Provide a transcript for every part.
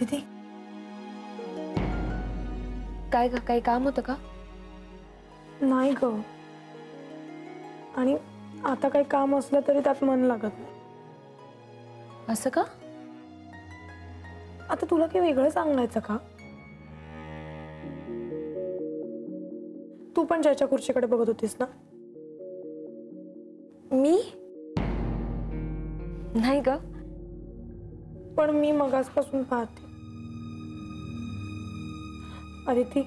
दीदी काय काही काम होतं का? नाही ग, आणि आता काही काम असलं तरी त्यात मन लागत नाही. असं का? आता तुला काही वेगळं सांगायचं का? तू पण ज्याच्या खुर्चीकडे बघत होतीस ना? मी नाही ग, पण मी मगासपासून पाहते. अदिती,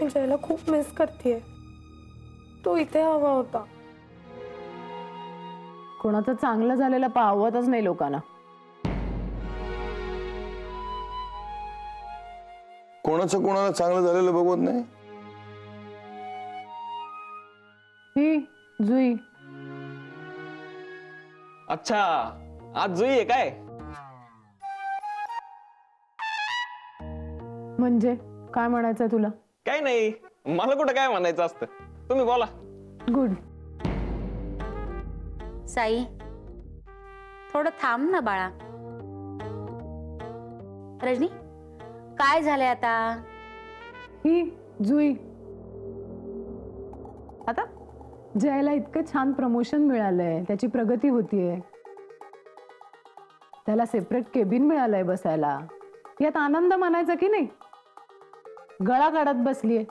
मी जयला खूप मिस करते. तो इथे हवा होता. कोणाचं चांगलं झालेलं पावतच नाही लोकांना. कोणाचं कोणाला चांगलं झालेलं बघवत नाही. ही जुई. अच्छा, आज जुई आहे काय? म्हणजे काय म्हणायचं तुला? काय नाही, मला कुठं काय म्हणायचं असतं. तुम्ही बोला. गुड. साई, थोडं थांब ना बाळा. रजनी, काय झालंय आता? ही जुई. आता जयला इतकं छान प्रमोशन मिळालंय, त्याची प्रगती होतीये, त्याला सेपरेट केबिन मिळालंय बसायला. यात आनंद मानायचा की नाही? गळा काढत बसलीये.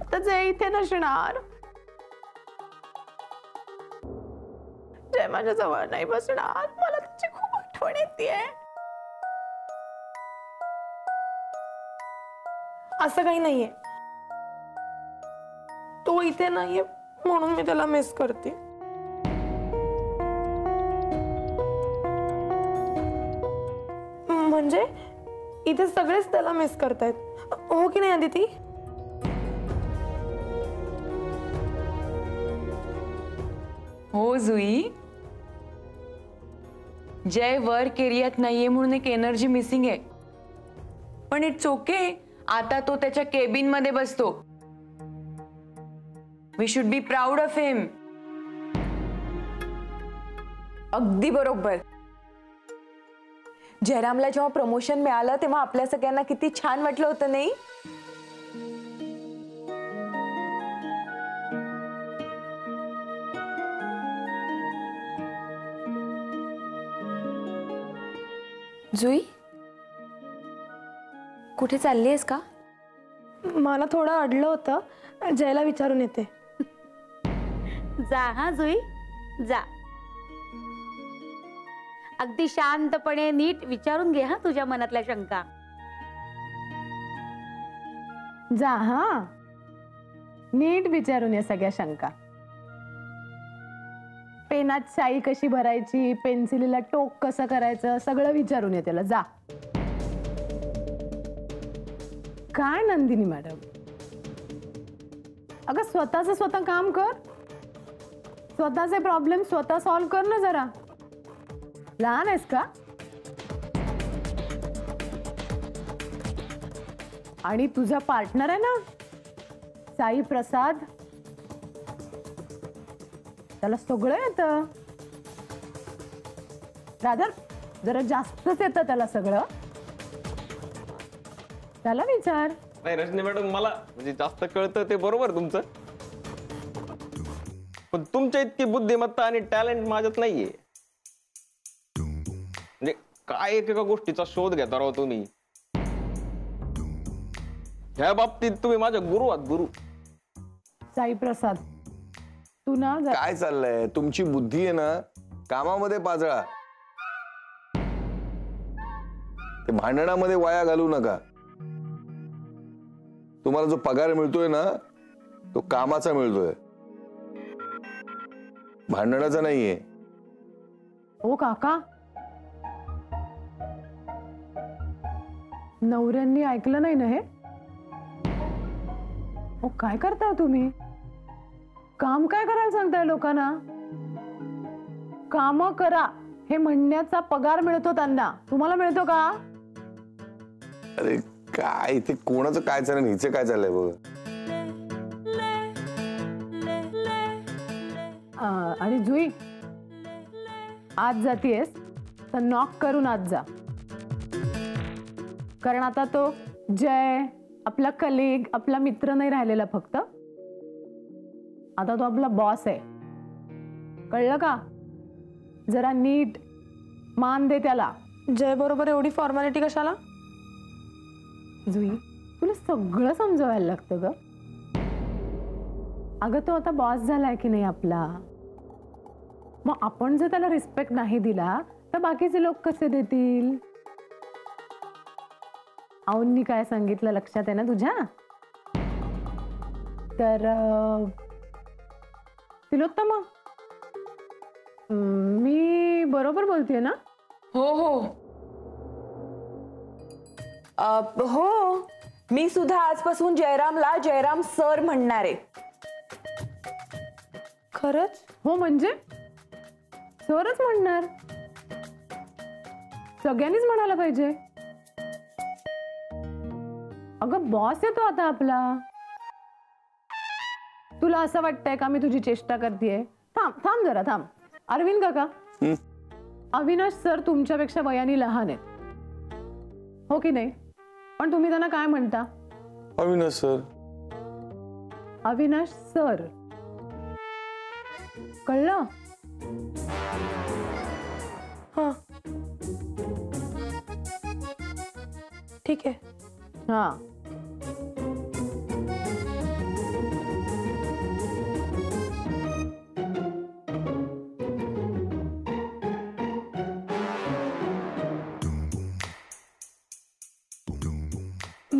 आता जय इथे नसणार, जय माझ्या जवळ नाही बसणार. मला त्याची खूप आठवण येतेय. असं काही नाहीये, तो इथे नाहीये म्हणून मी त्याला मिस करते. म्हणजे इथे सगळेच त्याला मिस करतायत, हो की नाही अदिती? हो जुई, जय वर्क एरियात नाहीये म्हणून एक एनर्जी मिसिंग आहे, पण इट्स ओके. आता तो त्याच्या केबिन मध्ये बसतो. We should be proud of him. अगदी बरोबर. जयरामला जेव्हा प्रमोशन मिळालं तेव्हा आपल्या सगळ्यांना किती छान वाटलं होतं नाही? जुई, कुठे चालली आहेस का? मला थोडं अडलं होतं, जयला विचारून येते. जा हा जुई, जा. अगदी शांतपणे नीट विचारून घे हा तुझ्या मनातल्या शंका. जा हा, नीट विचारून या सगळ्या शंका. पेनात शाई कशी भरायची, पेन्सिलीला टोक कसं करायचं, सगळं विचारून या त्याला. जा. काय नंदिनी मॅडम, अगं स्वतःचं स्वतः काम कर, स्वतःचे प्रॉब्लेम स्वतः सॉल्व्ह कर ना. जरा लहान आहेस का? आणि तुझा पार्टनर आहे ना साई प्रसाद, त्याला सगळं येतं. राधर, जरा जास्तच येतं त्याला सगळं. त्याला विचार. नाही रजनी मॅडम, मला म्हणजे जास्त कळतं ते बरोबर तुमचं, पण तुमच्या इतकी बुद्धिमत्ता आणि टॅलेंट माझ्यात नाहीये. म्हणजे काय एकेका गोष्टीचा शोध घेता राव तुम्ही. ह्या बाबतीत तुम्ही माझ्या गुरु आहात. गुरु साई प्रसाद, तू ना काय चाललंय? तुमची बुद्धी आहे ना कामामध्ये पाजळा, ते भांडणामध्ये वाया घालू नका. तुम्हाला जो पगार मिळतोय ना तो कामाचा मिळतोय, भांडणाचा नाहीये. ओ काका, नवऱ्यांनी ऐकलं नाही ना हे? ओ काय करताय तुम्ही? काम काय करायला सांगताय लोकांना? काम करा हे म्हणण्याचा पगार मिळतो त्यांना, तुम्हाला मिळतो का? अरे काय ते कोणाचं काय चाललंय, हिचं काय चाललंय बघ. आणि जुई, आज जातीयस तर नॉक करून आत जा, कारण आता तो जय आपला कलीग, आपला मित्र नाही राहिलेला फक्त, आता तो आपला बॉस आहे. कळलं का? जरा नीट मान दे त्याला. जय बरोबर एवढी फॉर्मॅलिटी कशाला? जुई, तुला सगळं समजवायला लागतं ग. अगं तो आता बॉस झालाय की नाही आपला, मग आपण जर त्याला रिस्पेक्ट नाही दिला तर बाकीचे लोक कसे देतील? आऊंनी काय सांगितलं लक्षात आहे ना तुझ्या? तर तिलोत्तमा, मी बरोबर बोलतेय ना? हो हो हो, मी सुद्धा आजपासून जयरामला जयराम सर म्हणणार आहे. खरंच? हो, म्हणजे सरच म्हणणार, सगळ्यांनीच म्हणायला पाहिजे. अगं बॉस येतो आता आपला. तुला असं वाटतंय का मी तुझी चेष्टा करतेय? थांब थांब जरा थांब. अरविंद काका, अविनाश सर तुमच्यापेक्षा वयाने लहान आहेत हो की नाही? पण तुम्ही त्यांना काय म्हणता? अविनाश सर. अविनाश सर, कळलं? हा ठीक आहे. हा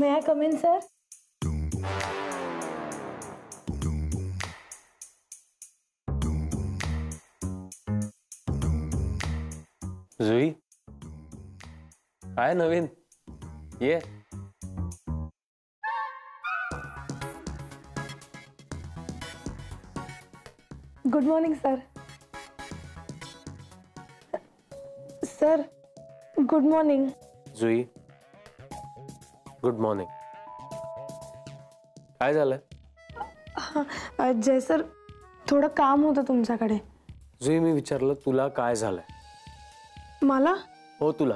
May I come in, sir? Jui, hi Naveen, ये. Good morning sir. Sir good morning. Jui good morning. काय झालंय? जय सर थोडं काम होतं तुमच्याकडे. जुई, मी विचारलं तुला काय झालंय? मला? हो तुला.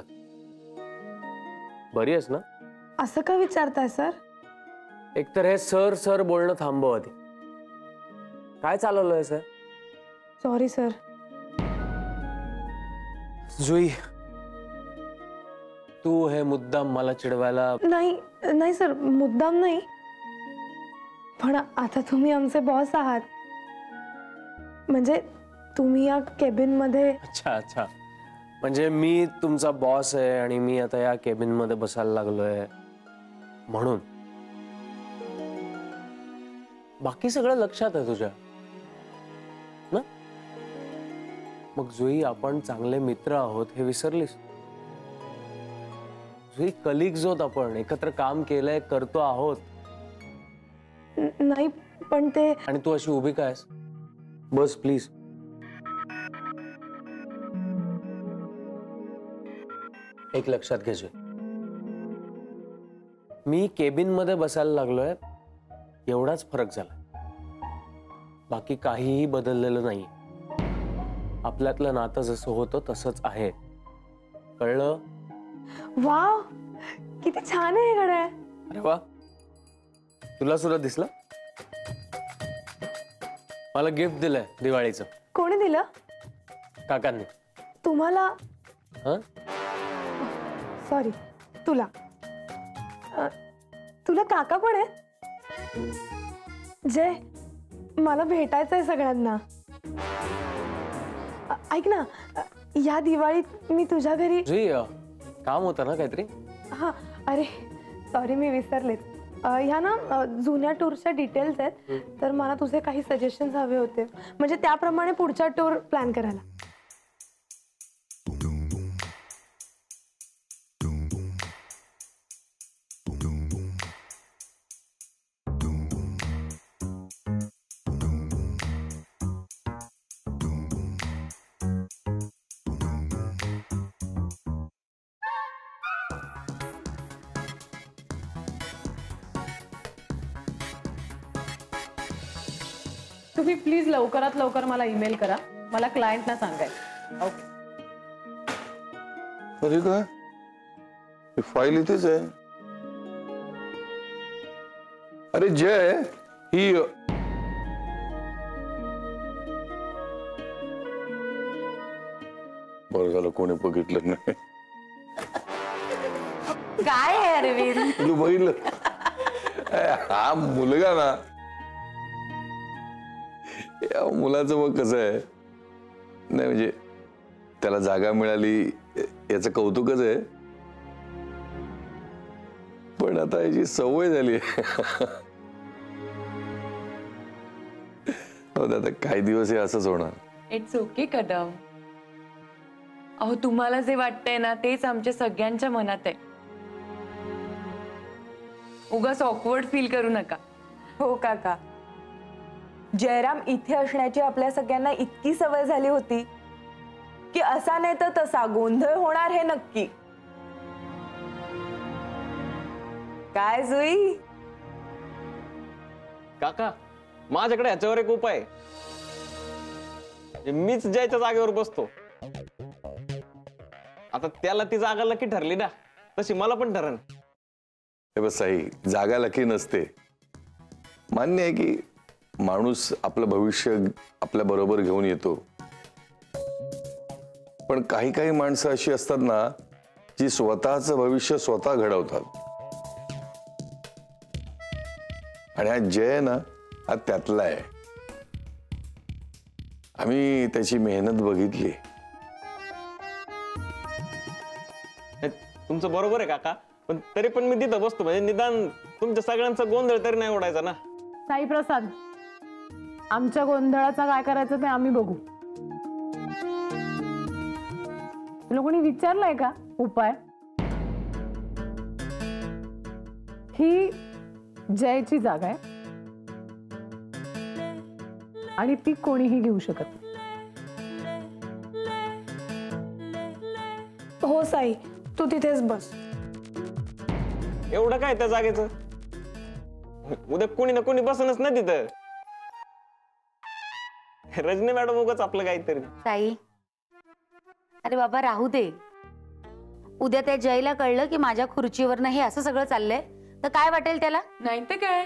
बरी आहेस ना? असं का विचारताय सर? एकतर हे सर सर बोलणं थांबव आधी. काय चालवलंय सर? Sorry sir. जुई, तू हे मुद्दाम मला चिडवायला? नाही नाही सर, मुद्दाम नाही, पण आता तुम्ही आमचे बॉस आहात, म्हणजे तुम्ही या केबिन मध्ये. अच्छा अच्छा, म्हणजे मी तुमचा बॉस आहे आणि मी आता या केबिन मध्ये बसायला लागलोय म्हणून. बाकी सगळं लक्षात आहे तुझ्या ना? मग जुई, आपण चांगले मित्र आहोत हे विसरलीस? कलीग्स होत आपण, एकत्र काम केलंय, करतो आहोत. नाही पण ते. आणि तू अशी उभी काय? बस प्लीज. एक लक्षात घे, मी केबिन मध्ये बसायला लागलोय एवढाच फरक झाला, बाकी काहीही बदललेलं नाही. आपल्यातलं नातं जसं होतं तसंच आहे. कळलं? वाव, किती छान आहे घड्या. अरे वा, तुला सुद्धा दिसला? मला गिफ्ट दिलंय दिवाळीचं. कोणी दिलं? काकांनी. तुम्हाला? सॉरी, तुला. तुला काका पण आहे? जय, मला भेटायचंय सगळ्यांना. ऐक ना, या दिवाळीत मी तुझ्या घरी. काम होता ना काहीतरी? हा, अरे सॉरी मी विसरलेच. ह्या ना जुन्या टूरच्या डिटेल्स आहेत, तर मला तुझे काही सजेशन्स हवे होते, म्हणजे त्याप्रमाणे पुढचा टूर प्लॅन करायला. तुम्ही प्लीज लवकरात लवकर मला ईमेल करा, मला क्लायंटना सांगायचं. ओके. अरे काय ही फाईल इथेच आहे. अरे जय ही बरं झालं कोणी बघितलं नाही. काय आहे अरविंद तू बघितलं हा मुलगा ना या मुलाचं मग कसं आहे नाही म्हणजे त्याला जागा मिळाली याचं कौतुकच आहे पण आता याची सवय झाली. आता काही दिवस हे असंच होणार. It's okay Kadam. अहो तुम्हाला जे वाटतंय ना तेच आमच्या सगळ्यांच्या मनात आहे. उगाच ऑकवर्ड फील करू नका. हो काका जयराम इथे असण्याची आपल्या सगळ्यांना इतकी सवय झाली होती की असा नाही तर तसा गोंधळ होणार हे नक्की. काय जुई काका माझ्याकडे ह्याच्यावर एक उपाय आहे. मीच जयच्या जागेवर बसतो. आता त्याला ती जागा लकी ठरली ना तशी मला पण ठरण. बस साई जागा लकी नसते. मान्य आहे की माणूस आपलं भविष्य आपल्या बरोबर घेऊन येतो पण काही काही माणसं अशी असतात ना जी स्वतःचं भविष्य स्वतः घडवतात आणि हा जय ना हा त्यातला आहे. आम्ही त्याची मेहनत बघितली. तुमचं बरोबर आहे काका पण तरी पण मी तिथं बसतो म्हणजे निदान तुमच्या सगळ्यांचा गोंधळ तरी नाही उडायचा ना. साईप्रसाद आमच्या गोंधळाचा काय करायचं ते आम्ही बघू. तुला कोणी विचारलंय का उपाय. ही जयची जागा आहे आणि ती कोणीही घेऊ शकत नाही. हो साई तू तिथेच बस. एवढं काय त्या जागेचं उद्या कोणी ना कोणी बसनच ना तिथं. रजनी मॅडम उगाच आपलं काहीतरी. ताई अरे बाबा राहू दे. उद्या त्या जयला कळलं की माझ्या खुर्चीवर हे असं सगळं चाललंय तर काय वाटेल त्याला. नाही तर काय.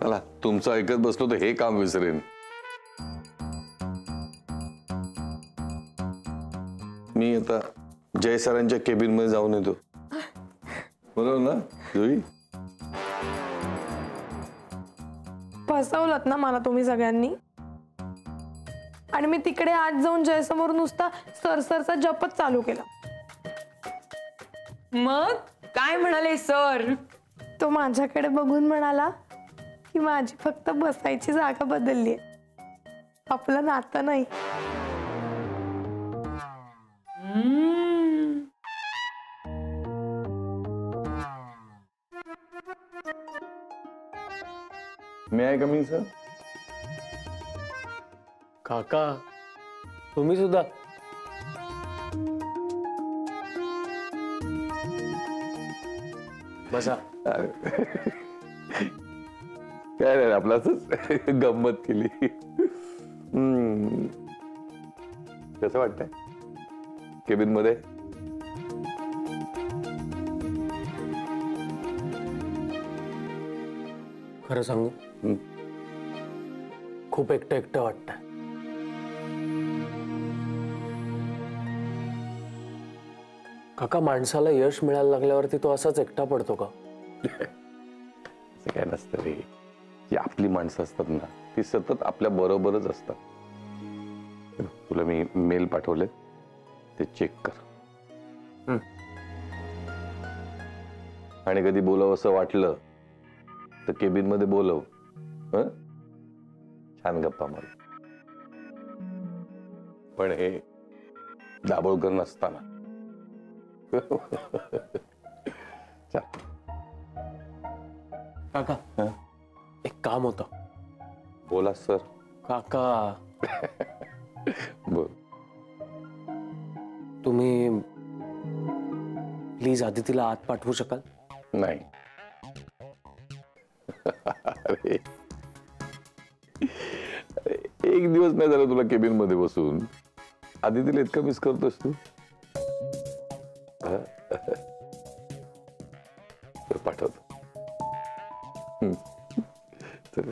चला तुमचं ऐकत बसलो तर हे काम विसरेन. मी आता जय सरांच्या केबिन मध्ये जाऊन येतो. बरोबर ना जुई. फसवलत ना मला तुम्ही सगळ्यांनी आणि मी तिकडे आज जाऊन जयसमोर नुसता सरसरचा जपच चालू केला. मग काय म्हणाले सर. तो माझ्याकडे बघून म्हणाला की माझी फक्त बसायची जागा बदलली आपलं नातं नाही. May I come in, sir? काका तुम्ही सुद्धा. बसा. काय रे आपलाच गंमत केली. कसं वाटतंय केबिन मध्ये. खरं सांगू खूप एकटं एकटं वाटतं. काका माणसाला यश मिळायला लागल्यावरती तो असाच एकटा पडतो का. असं काय नसतं रे. जी आपली माणसं असतात ना ती सतत आपल्या बरोबरच असतात. तुला मी मेल पाठवले ते चेक कर आणि कधी बोलावं असं वाटलं तर केबिन मध्ये बोलव. छान गप्पा मार. पण हे दाभोळकर नसताना. काका एक काम होतं. बोला सर. काका बोल. तुम्ही प्लीज आधी तिला आत पाठवू शकाल. नाही. अरे एक दिवस नाही झालं तुला केबिन मध्ये बसून आदितीला इतकं मिस करतोस तू? पाठवतो. चल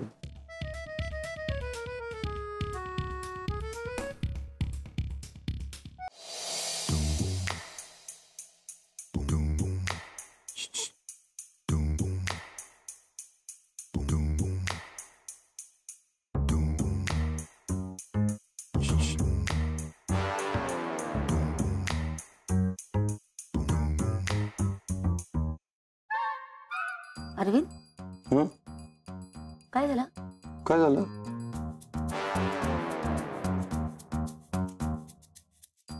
अरविंद, काय झालं? काय झालं?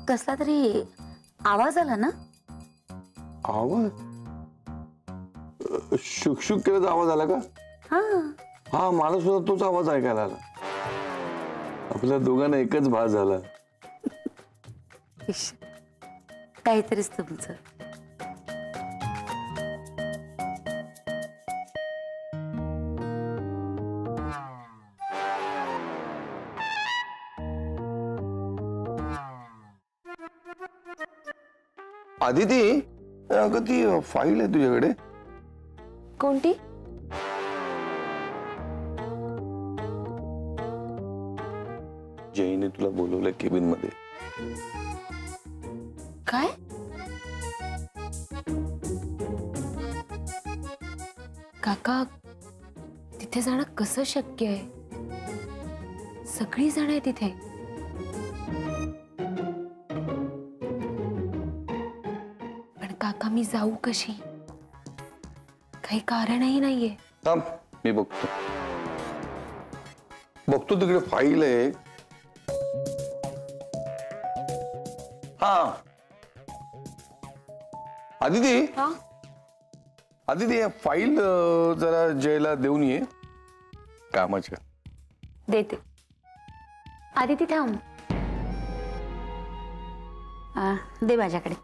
कसला तरी आवाज आला ना? आवाज? शुकशुक केल्याचा आवाज आला का? हां हां, मला सुद्धा तोच आवाज ऐकायला आला. आपल्या दोघांना एकच भास झाला. काहीतरीच तुमचं. आदिती, अगं ती फाईल आहे तुझ्याकडे? कोणती? जयने तुला बोलवलं केबिन मध्ये. काय? काका, तिथे जाणं कसं शक्य आहे? सगळी जण आहे तिथे. काका, मी जाऊ कशी? काही कारणही नाहीये. थांब, मी बघतो. बघतो तिकडे फाईल आहे. हा आदिती, आदिती, फाईल जरा जयला देऊन ये. कामाच्या देते. आदिती थांब, दे माझ्याकडे.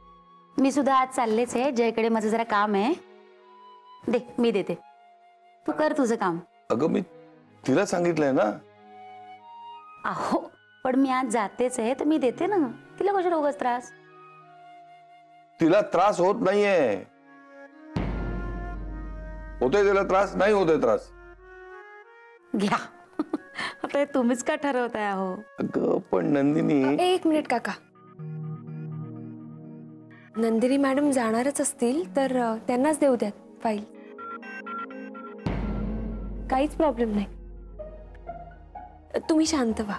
मी सुद्धा आज चाललेच आहे. जयकडे माझं जरा काम आहे. दे, मी देते. तू कर तुझं काम. अगं, मी तिला सांगितलंय ना. अहो, पण मी आज जातेच आहे तर मी देते ना. तिला कशा रोगच त्रास? तिला त्रास होत नाहीये. होतोय तिला त्रास? नाही होतोय त्रास. घ्या. आता तुम्हीच का ठरवताय? अहो अगं, पण नंदिनी. एक मिनिट काका, नंदिनी मॅडम जाणारच असतील तर त्यांनाच देऊ द्यात फाईल. काहीच प्रॉब्लेम नाही. तुम्ही शांत व्हा.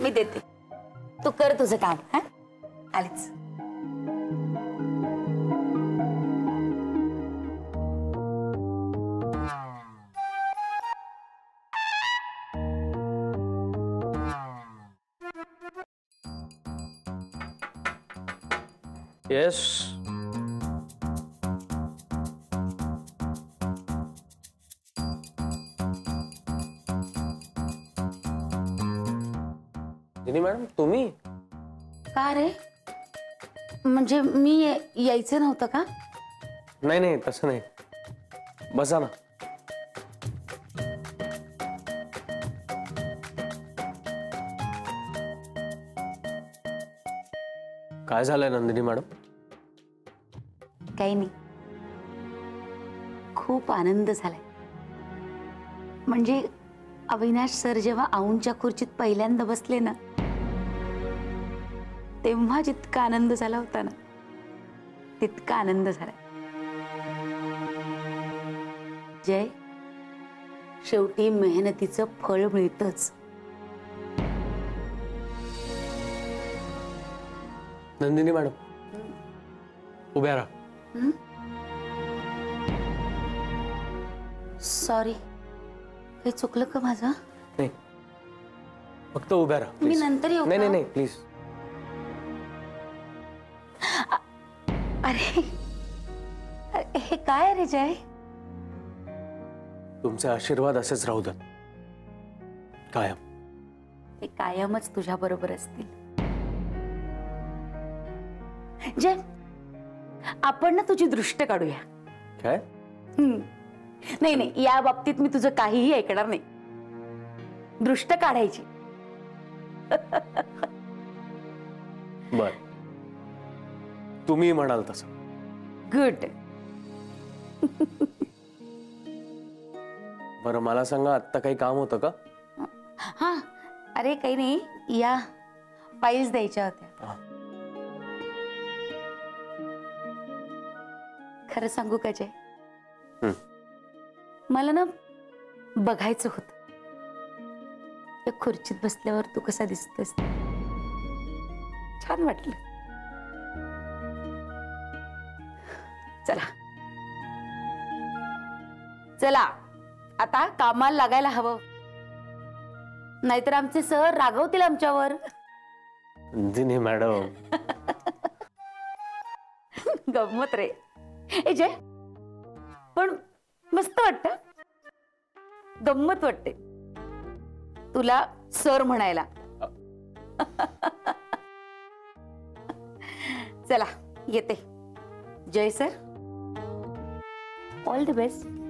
मी देते. तू कर तुझं काम. हा, आलीच. Yes. दिनी मॅडम, तुम्ही का रे? म्हणजे मी यायचं नव्हतं का? नाही नाही, तसं नाही. बसा ना. काय झालंय नंदिनी मॅडम? काही नाही, खूप आनंद झालाय. म्हणजे अविनाश सर जेव्हा आऊंच्या खुर्चीत पहिल्यांदा बसले ना, तेव्हा जितका आनंद झाला होता ना, तितका आनंद झाला. जय, शेवटी मेहनतीचं फळ मिळतच. नंदिनी मॅडम, उभ्या राहा. सॉरी, काही चुकलं का माझं? नाही, फक्त उभ्या राहा. मी नंतर येऊ? नाही नाही, प्लीज. अरे अरे, हे काय रे जय? तुमचे आशीर्वाद असेच राहू द्यात कायम. ते कायमच तुझ्या बरोबर असतील. जय, आपण ना तुझी दृष्ट काढूया. काय? नाही नाही, या बाबतीत मी तुझं काहीही ऐकणार नाही. दृष्ट काढायची. बर, तुम्ही म्हणाल तसं. गुड. बरं मला सांगा, आत्ता काही काम होतं का? हां, अरे काही नाही, या फाईल्स द्यायच्या होत्या. खरं सांगू का जय, मला ना बघायचं होतं खुर्चीत बसल्यावर तू कसा दिसतोस. छान वाटलं. चला चला, आता कामाला लागायला हवं, नाहीतर आमचे सर रागवतील आमच्यावर. जिने मॅडम गंमत रे. ए जय, पण मस्त वाटतं, गंमत वाटते तुला सर म्हणायला. चला येते. जय सर, ऑल द बेस्ट.